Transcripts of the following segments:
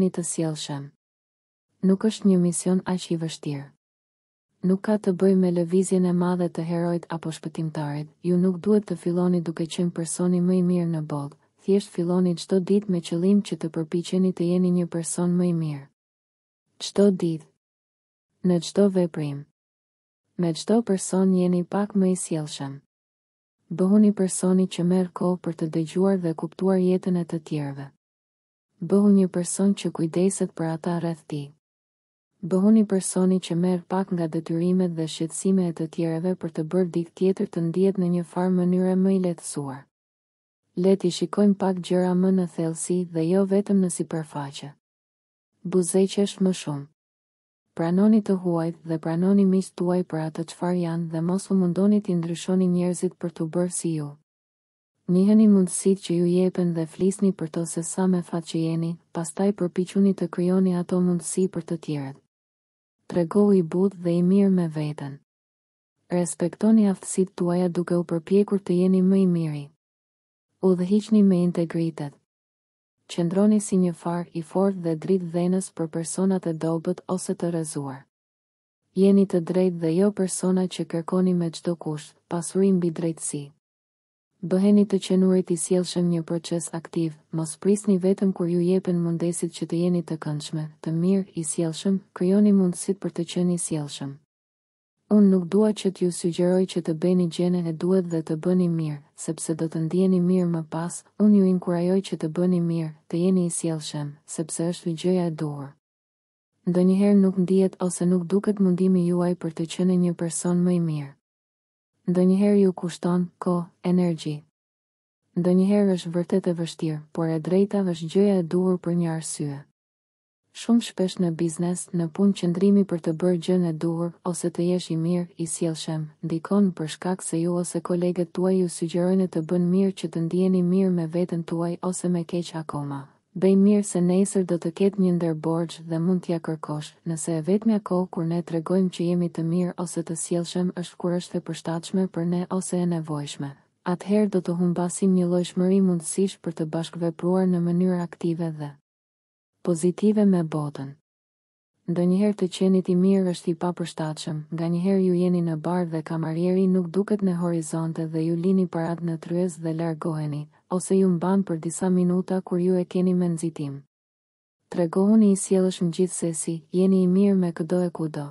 një të sjellshëm. Nuk është një mision aq I vështirë. Nuk ka të bëj me lëvizjen e madhe të herojt apo shpëtimtarit, ju nuk duhet të filloni duke qenë personi më I mirë në botë, thjesht filloni çdo ditë me qëllim që të përpiqeni të jeni një person më I mirë. Çdo ditë, në çdo veprim, me çdo person jeni pak më I sjellshëm. Bëhuni personi që merr kohë për të dëgjuar dhe kuptuar jetën e të tjerëve. Bëhu një person që kujdeset për ata rreth tij. Bëhuni personi që merr pak nga detyrimet dhe shqetësime e të tjerëve për të bërë ditë tjetër të ndihet në një farë mënyre më I lehtësuar. Le t'i shikojmë pak gjëra më në thellësi dhe jo vetëm në sipërfaqe. Buzeqesh më shumë. Pranoni të huajt dhe pranoni miqtë tuaj për atë çfarë janë dhe mos u mundoni t'i ndryshoni njerëzit për t'u bërë si ju. Njiheni mundësitë që ju jepen dhe flisni për to se sa me fat që jeni, pastaj përpiquni të krijoni ato mundësi për të tjerët. Tregohu I butë dhe I mirë me veten. Respektoni aftësitë tuaja duke u përpjekur të jeni më I miri. Udhëhiqni me integritet. Qëndroni si një far I fortë dhe dritë dhenës për personat e dobët ose të rrezuar. Jeni të drejtë dhe jo persona që kërkoni me çdo kusht, pasuri mbi drejtësi. Bëheni të qenurit I sjellshëm një proces aktiv, mos prisni vetëm kur ju jepen mundesit që të jeni të këndshme, të mirë, I sjellshëm, krijoni mundësit për të qenë I sjellshëm. Unë nuk dua që t'ju sugjeroj që të bëni gjënë e duhet dhe të bëni mirë, sepse do të ndjeni mirë më pas, unë ju inkurajoj që të bëni mirë, të jeni I sjellshëm, sepse është gjëja e duhur. Ndonjëherë nuk ndihet ose nuk duket mundimi juaj për të qenë një person më I mirë. Ndonjëherë ju kushton kohë, energji. Ndonjëherë është vërtet e vështirë, por e drejta është gjëja e duhur për një arsye. Shumë shpesh në biznes, në punë qëndrimi për të bërë gjën e duhur ose të jesh I mirë, I sjellshëm, ndikon për shkak se ju ose kolegët tuaj ju sugjerojnë të bënë mirë që të ndjeni mirë me veten tuaj ose më keq akoma. Bëj mirë se nesër do të ketë një ndërborxh dhe mund t'ja kërkosh, nëse e vetmja kohë kur ne tregojmë që jemi të mirë ose të sjellshëm është kur është e përshtatshme për ne ose e nevojshme. Atëherë do të humbasim një llojshmëri mundësish për të bashkëvepruar në mënyrë aktive dhe pozitive me botën. Ndonjëherë të qenit I mirë është I papërshtatshëm, nganjëherë ju jeni në bar dhe kamarieri nuk duket në horizonte dhe ju lini parat në tryez dhe largoheni, ose ju mban për disa minuta kur ju e keni me nxitim. Tregohuni I sjellshëm gjithsesi, jeni I mirë me çdo e kudo.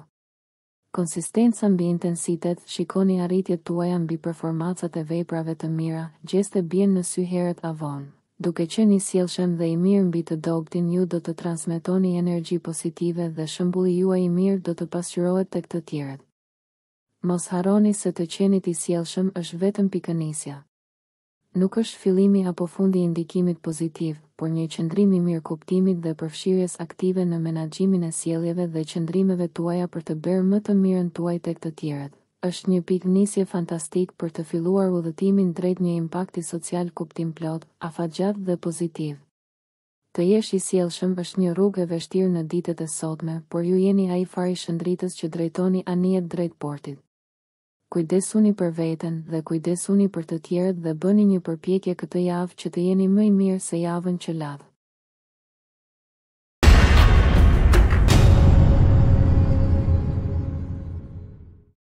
Konsistenca mbi intensitet, shikoni arritjet tuaja mbi performancat e veprave të mira, gjeste bien në sy herët avon. Duke qenë I sjellshëm dhe I mirë mbi të dobtin, ju do të transmetoni energji pozitive dhe shembulli juaj I mirë do të pasqyrohet tek të tjerët. Mos harroni se të qenit I sjellshëm është vetëm pikënisja. Nuk është fillimi apo fundi I ndikimit pozitiv, por një qëndrim I mirë kuptimit dhe përfshirjes aktive në menaxhimin e sjelljeve dhe qëndrimeve tuaja për të bërë më të mirën tuaj tek të tjerët. Është një pikë nisje fantastik për të filluar udhëtimin drejt një impakti social kuptim plot, afatgjat dhe pozitiv. Të jesh I sjellshëm është një rrugë e vështirë në ditët e sotme, por ju jeni ai fari shëndritës që drejtoni anijet drejt portit. Kujdesuni për veten dhe kujdesuni për të tjerët dhe bëni një përpjekje këtë javë që të jeni më I mirë se javën që ladh.